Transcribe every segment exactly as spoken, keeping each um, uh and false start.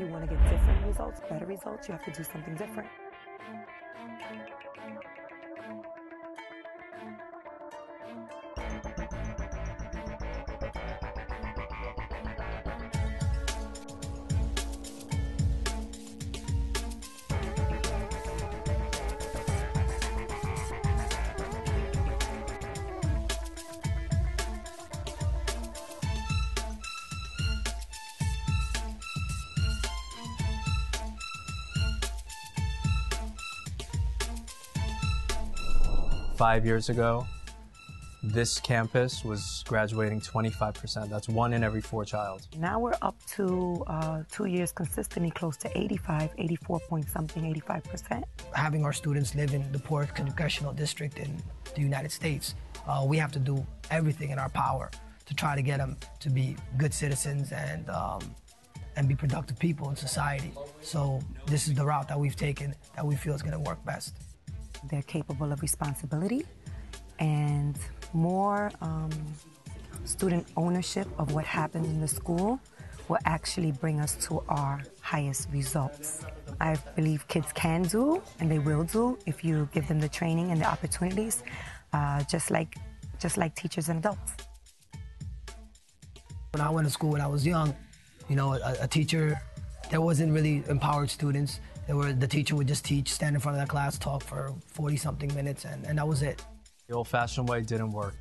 you want to get different results, better results, you have to do something different. Five years ago, this campus was graduating twenty-five percent. That's one in every four child. Now we're up to uh, two years consistently close to eighty-five, eighty-four point something, eighty-five percent. Having our students live in the poorest congressional district in the United States, uh, we have to do everything in our power to try to get them to be good citizens and, um, and be productive people in society. So this is the route that we've taken that we feel is going to work best. They're capable of responsibility and more um, student ownership of what happens in the school will actually bring us to our highest results. I believe kids can do, and they will do, if you give them the training and the opportunities, uh, just like, just like teachers and adults. When I went to school when I was young, you know, a, a teacher, there wasn't really empowered students. They were, the teacher would just teach, stand in front of the class, talk for forty-something minutes, and, and that was it. The old-fashioned way didn't work.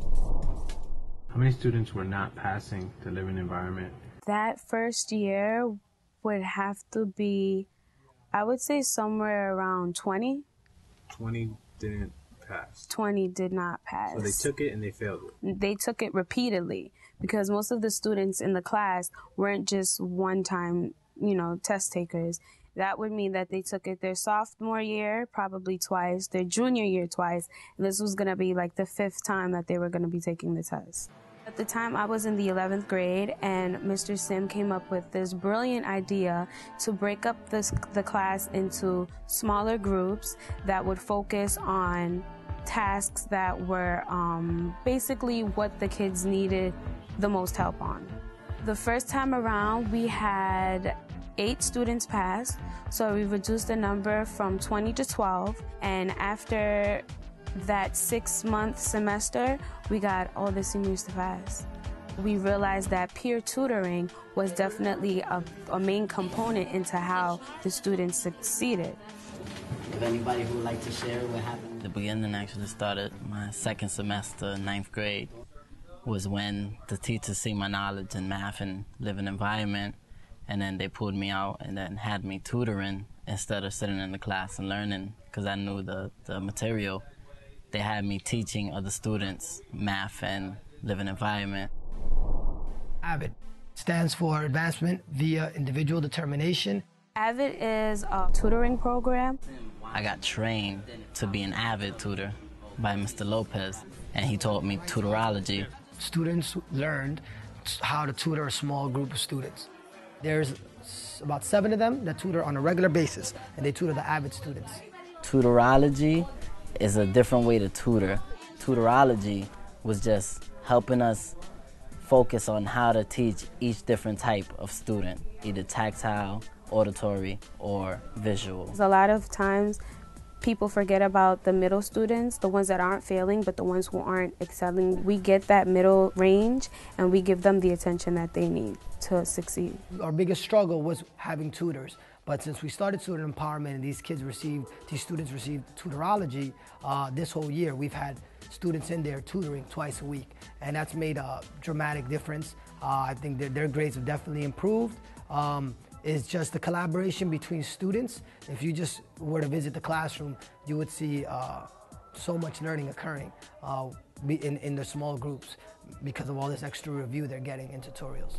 How many students were not passing the living environment? That first year would have to be, I would say, somewhere around twenty. twenty didn't pass. twenty did not pass. So they took it and they failed it. They took it repeatedly because most of the students in the class weren't just one-time, you know, test takers. That would mean that they took it their sophomore year, probably twice, their junior year twice, and this was going to be like the fifth time that they were going to be taking the test. At the time, I was in the eleventh grade, and Mister Sim came up with this brilliant idea to break up this, the class into smaller groups that would focus on tasks that were um, basically what the kids needed the most help on. The first time around, we had eight students passed, so we reduced the number from twenty to twelve, and after that six-month semester, we got all the seniors to pass. We realized that peer tutoring was definitely a, a main component into how the students succeeded. Would anybody who would like to share what happened? The beginning actually started my second semester, ninth grade, was when the teachers see my knowledge in math and living environment, and then they pulled me out and then had me tutoring instead of sitting in the class and learning, because I knew the, the material. They had me teaching other students math and living environment. AVID stands for Advancement Via Individual Determination. AVID is a tutoring program. I got trained to be an AVID tutor by Mister Lopez, and he taught me Tutorology. Students learned how to tutor a small group of students. There's about seven of them that tutor on a regular basis, and they tutor the AVID students. Tutorology is a different way to tutor. Tutorology was just helping us focus on how to teach each different type of student, either tactile, auditory, or visual. A lot of times, people forget about the middle students, the ones that aren't failing, but the ones who aren't excelling. We get that middle range, and we give them the attention that they need to succeed. Our biggest struggle was having tutors, but since we started student empowerment and these kids received, these students received Tutorology uh, this whole year, we've had students in there tutoring twice a week, and that's made a dramatic difference. Uh, I think that their grades have definitely improved. Um, it's just the collaboration between students. If you just were to visit the classroom, you would see uh, so much learning occurring uh, in, in the small groups because of all this extra review they're getting in tutorials.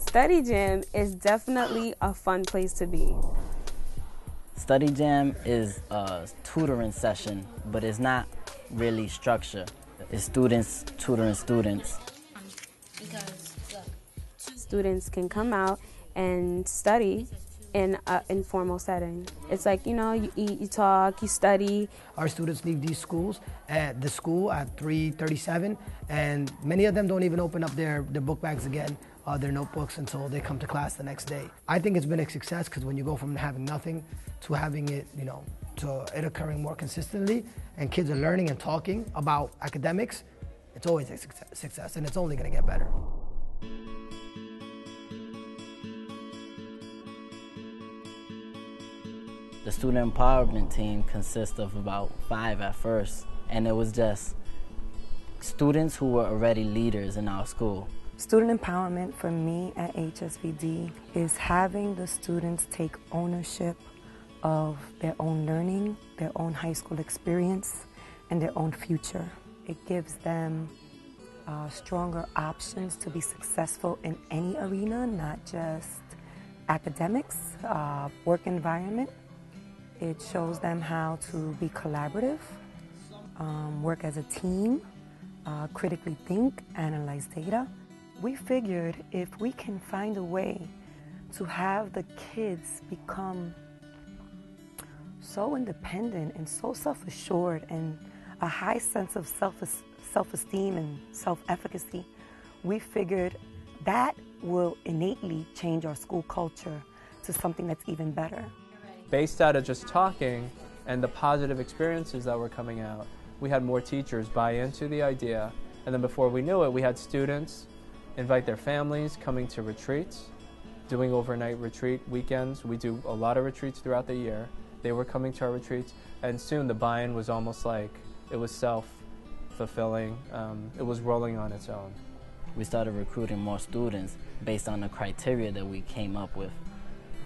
Study Jam is definitely a fun place to be. Study Jam is a tutoring session, but it's not really structure. It's students tutoring students. Students can come out and study in an informal setting. It's like, you know, you eat, you talk, you study. Our students leave these schools at the school at three thirty-seven, and many of them don't even open up their, their book bags again uh, their notebooks until they come to class the next day. I think it's been a success because when you go from having nothing to having it, you know, to it occurring more consistently, and kids are learning and talking about academics, it's always a success, and it's only going to get better. The student empowerment team consists of about five at first, and it was just students who were already leaders in our school. Student empowerment for me at H S V D is having the students take ownership of their own learning, their own high school experience, and their own future. It gives them uh, stronger options to be successful in any arena, not just academics, uh, work environment. It shows them how to be collaborative, um, work as a team, uh, critically think, analyze data. We figured if we can find a way to have the kids become so independent and so self-assured and a high sense of self-esteem and self-efficacy, we figured that will innately change our school culture to something that's even better. Based out of just talking and the positive experiences that were coming out, we had more teachers buy into the idea, and then before we knew it, we had students invite their families, coming to retreats, doing overnight retreat weekends. We do a lot of retreats throughout the year. They were coming to our retreats, and soon the buy-in was almost like it was self-fulfilling. Um, it was rolling on its own. We started recruiting more students based on the criteria that we came up with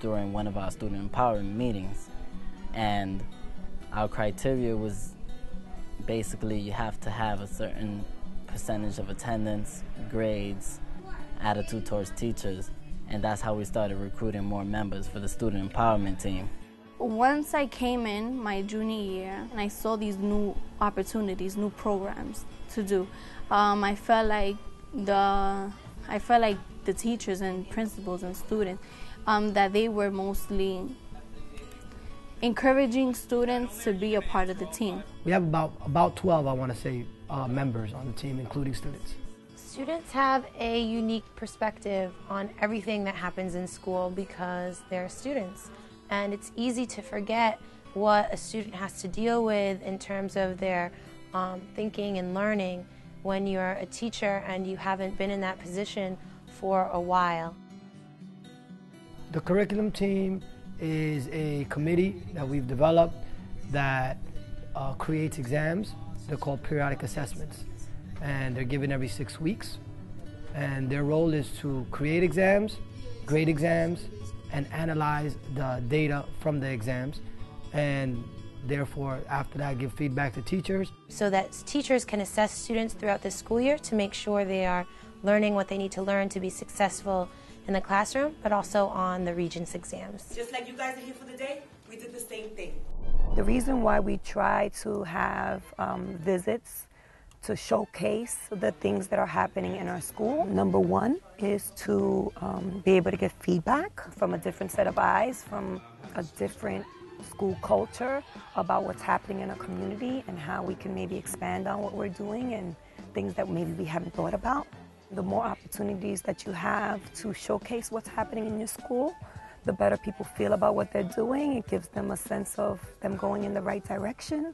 during one of our student empowerment meetings, and our criteria was basically you have to have a certain percentage of attendance, grades, attitude towards teachers, and that's how we started recruiting more members for the student empowerment team. Once I came in my junior year and I saw these new opportunities, new programs to do, um, I felt like the I felt like the teachers and principals and students, Um, that they were mostly encouraging students to be a part of the team. We have about, about twelve, I want to say, uh, members on the team, including students. Students have a unique perspective on everything that happens in school because they're students. And it's easy to forget what a student has to deal with in terms of their um, thinking and learning when you're a teacher and you haven't been in that position for a while. The curriculum team is a committee that we've developed that uh, creates exams. They're called periodic assessments, and they're given every six weeks. And their role is to create exams, grade exams, and analyze the data from the exams, and therefore, after that, give feedback to teachers. So that teachers can assess students throughout the school year to make sure they are learning what they need to learn to be successful in the classroom, but also on the Regents exams. Just like you guys are here for the day, we did the same thing. The reason why we try to have um, visits to showcase the things that are happening in our school, number one, is to um, be able to get feedback from a different set of eyes, from a different school culture about what's happening in our community and how we can maybe expand on what we're doing and things that maybe we haven't thought about. The more opportunities that you have to showcase what's happening in your school, the better people feel about what they're doing. It gives them a sense of them going in the right direction.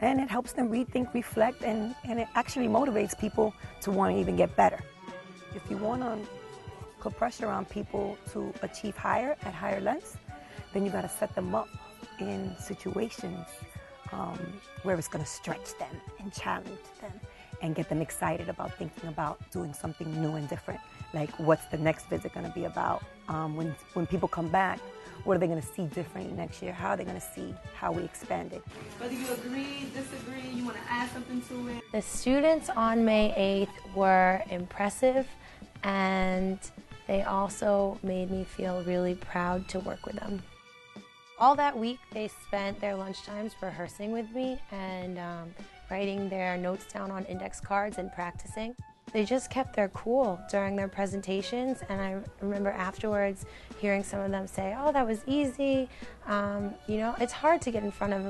And it helps them rethink, reflect, and, and it actually motivates people to want to even get better. If you want to put pressure on people to achieve higher at higher lengths, then you got to set them up in situations um, where it's going to stretch them and challenge them, and get them excited about thinking about doing something new and different. Like, what's the next visit gonna be about? Um, when, when people come back, what are they gonna see different next year? How are they gonna see how we expanded? Whether you agree, disagree, you wanna add something to it. The students on May eighth were impressive, and they also made me feel really proud to work with them. All that week, they spent their lunchtimes rehearsing with me and um, writing their notes down on index cards and practicing. They just kept their cool during their presentations, and I remember afterwards hearing some of them say, oh, that was easy. Um, you know, it's hard to get in front of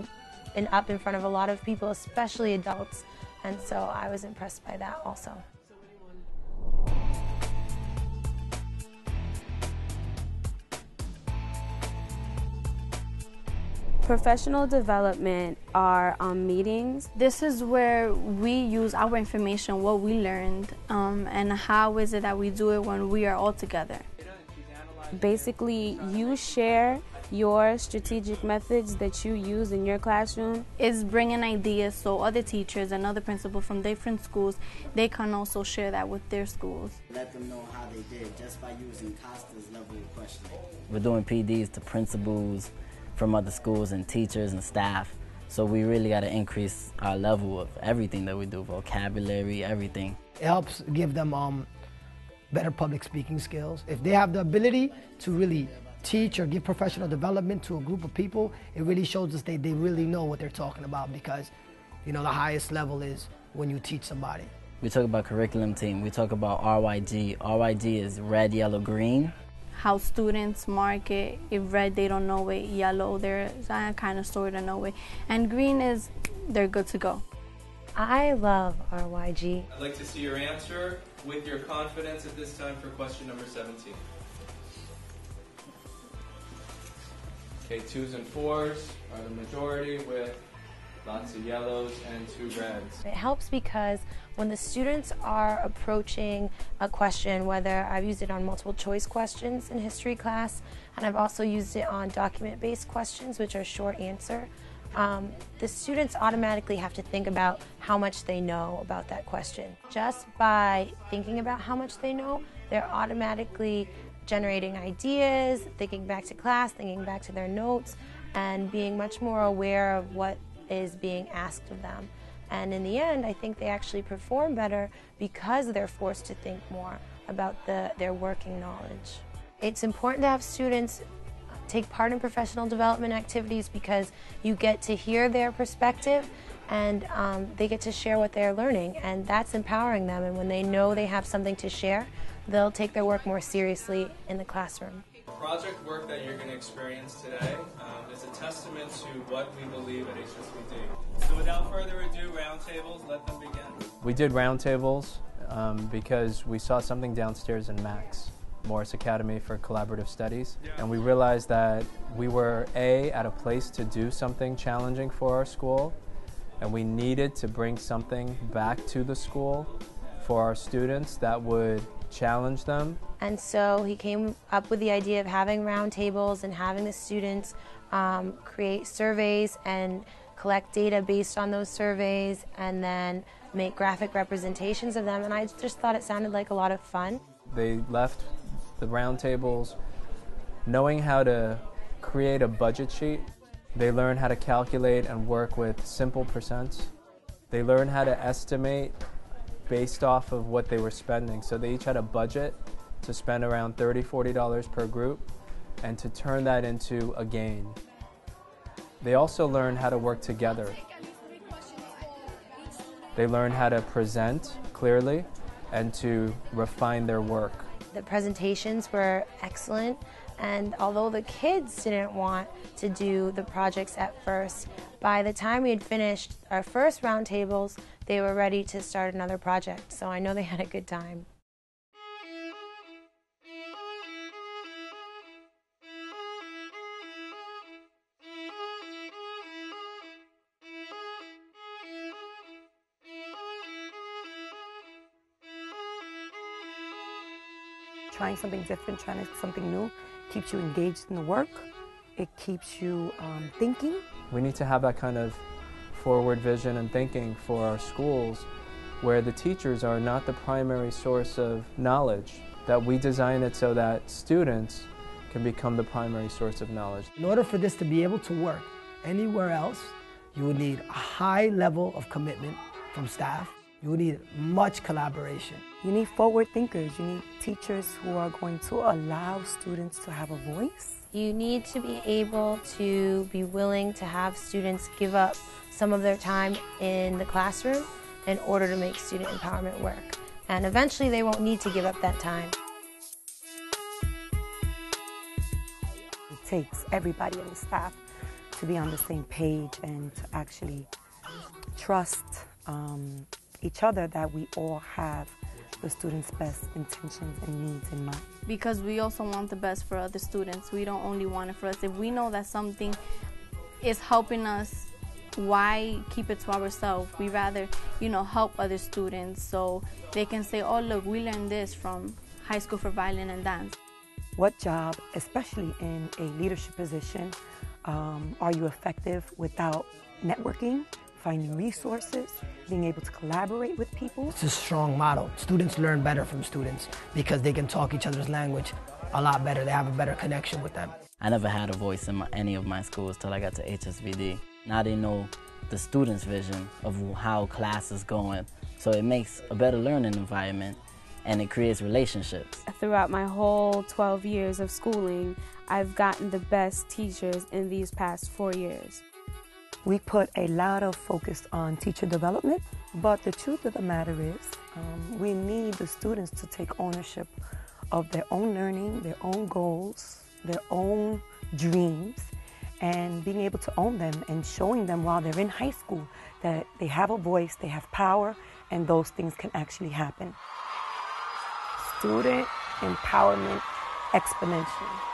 and up in front of a lot of people, especially adults, and so I was impressed by that also. Professional development are um, meetings. This is where we use our information, what we learned, um, and how is it that we do it when we are all together. Basically, you share your strategic methods that you use in your classroom. It's bringing ideas so other teachers and other principals from different schools, they can also share that with their schools. Let them know how they did just by using Costa's level of questioning. We're doing P Ds to principals from other schools and teachers and staff, so we really got to increase our level of everything that we do, vocabulary, everything. It helps give them um, better public speaking skills. If they have the ability to really teach or give professional development to a group of people, it really shows us that they really know what they're talking about, because you know the highest level is when you teach somebody. We talk about curriculum team, we talk about R Y G. R Y G is red, yellow, green. How students mark it, if red they don't know it, yellow they're kind of sort of know it, and green is they're good to go. I love R Y G. I'd like to see your answer with your confidence at this time for question number seventeen. Okay, twos and fours are the majority with lots of yellows and two reds. It helps because when the students are approaching a question, whether I've used it on multiple choice questions in history class, and I've also used it on document-based questions, which are short answer, um, the students automatically have to think about how much they know about that question. Just by thinking about how much they know, they're automatically generating ideas, thinking back to class, thinking back to their notes, and being much more aware of what is being asked of them. And in the end, I think they actually perform better because they're forced to think more about the, their working knowledge. It's important to have students take part in professional development activities because you get to hear their perspective and um, they get to share what they're learning, and that's empowering them. And when they know they have something to share, they'll take their work more seriously in the classroom. Project work that you're going to experience today um, is a testament to what we believe at H S V D. So without further ado, roundtables, let them begin. We did roundtables um, because we saw something downstairs in MAX, Morris Academy for Collaborative Studies, yeah. And we realized that we were A, at a place to do something challenging for our school, and we needed to bring something back to the school for our students that would challenge them. And so he came up with the idea of having round tables and having the students um, create surveys and collect data based on those surveys and then make graphic representations of them, and I just thought it sounded like a lot of fun. They left the round tables knowing how to create a budget sheet. They learn how to calculate and work with simple percents. They learn how to estimate based off of what they were spending. So they each had a budget to spend around thirty, forty dollars per group and to turn that into a gain. They also learn how to work together. They learn how to present clearly and to refine their work. The presentations were excellent, and although the kids didn't want to do the projects at first, by the time we had finished our first roundtables, they were ready to start another project, so I know they had a good time. Trying something different, trying something new, keeps you engaged in the work. It keeps you um, thinking. We need to have that kind of forward vision and thinking for our schools, where the teachers are not the primary source of knowledge, that we design it so that students can become the primary source of knowledge. In order for this to be able to work anywhere else, you will need a high level of commitment from staff. You will need much collaboration. You need forward thinkers. You need teachers who are going to allow students to have a voice. You need to be able to be willing to have students give up some of their time in the classroom in order to make student empowerment work. And eventually they won't need to give up that time. It takes everybody on the staff to be on the same page and to actually trust um, each other that we all have the students' best intentions and needs in mind. Because we also want the best for other students. We don't only want it for us. If we know that something is helping us, why keep it to ourselves? We rather, you know, help other students so they can say, oh, look, we learned this from High School for Violin and Dance. What job, especially in a leadership position, um, are you effective without networking, finding resources, being able to collaborate with people? It's a strong model. Students learn better from students because they can talk each other's language a lot better. They have a better connection with them. I never had a voice in my, any of my schools till I got to H S V D. Now they know the students' vision of how class is going, so it makes a better learning environment and it creates relationships. Throughout my whole twelve years of schooling, I've gotten the best teachers in these past four years. We put a lot of focus on teacher development, but the truth of the matter is um, we need the students to take ownership of their own learning, their own goals, their own dreams, and being able to own them and showing them while they're in high school that they have a voice, they have power, and those things can actually happen. Student empowerment exponentially.